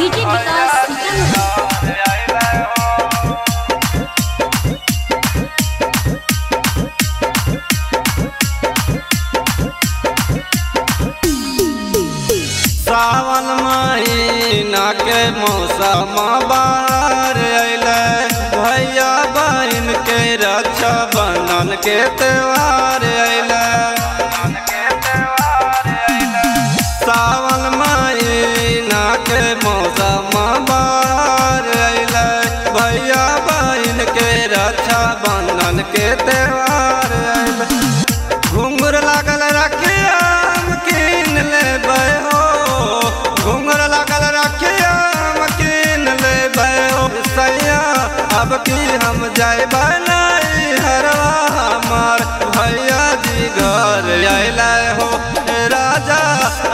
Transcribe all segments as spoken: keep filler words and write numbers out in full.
DJ विकास सावन महीना के मौसम बाहर अइले भैया बहन के रक्षा बंधन के त्योहार अइले। सावन महीना के मौसम बाहर अइले भैया बहन के रक्षा बंधन के त्योहार अइले। घुंघर लागल रखे आम कीन लेबै हो, घुंघर लागल रखिया हम कीन लेबै हो सैया, अब की हम जाइबै नहीं हरवा हमार भैया जी घर अइलै हो राजा,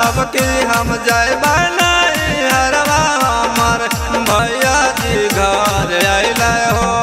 अब की हम जाइबै नहीं हरवा हमार भैया जी घर अइलै हो।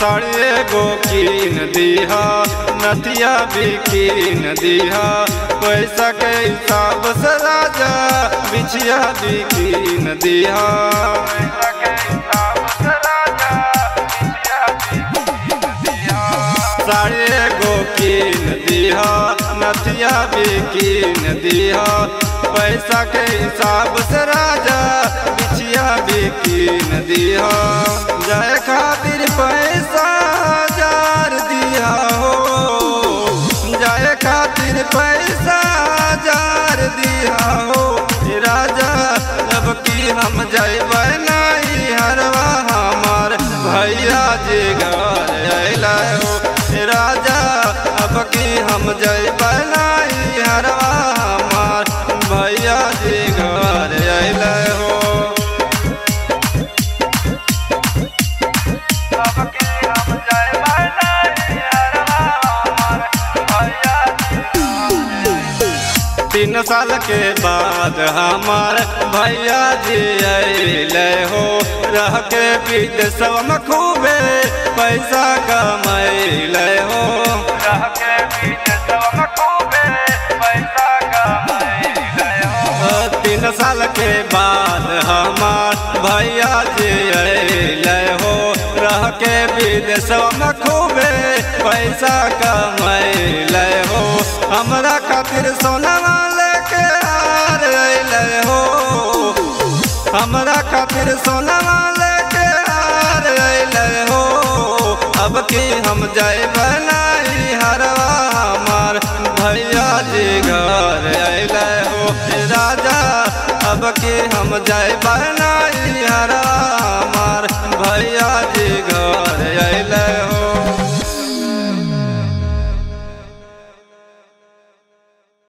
साड़िए गो कीन दिहा नथिया भी कीन दिहा, पैसा के हिसाब से राजा बिछिया भी कीन दिहा। साड़िए गो कीन दिहा नथिया भी कीन दिहा, पैसा के हिसाब से राजा बिछिया भी कीन दिहा, जाए खातिर पैसा हजार दिया हो, जाए खातिर पैसा हजार दिया हो राजा, अब की हम जाइबै नहीं हरवा हमार भैया जी घर अइलै हो राजा, अब की हम जाइबै नहीं हरवा हमार भैया जी घर अइलै हो। तीन साल के बाद हमार भैया जी अइलै हो, रह के विदेशवा में खूबे पैसा कमैलै हो, रह के विदेशवा में खूबे पैसा कमैलै हो। तीन साल के बाद हमार भैया जी अइलै हो, रह के विदेशवा में खूबे पैसा कमैलै हो, हमरा खातिर सोनावा हो, हमरा खातिर सोनावा लेके हार अइलै हो, अब की हम जाइबै नहीं हरवा हमार भैया जी घर अइलै हो राजा, अब की हम जाइबै नहीं हरवा हमार भैया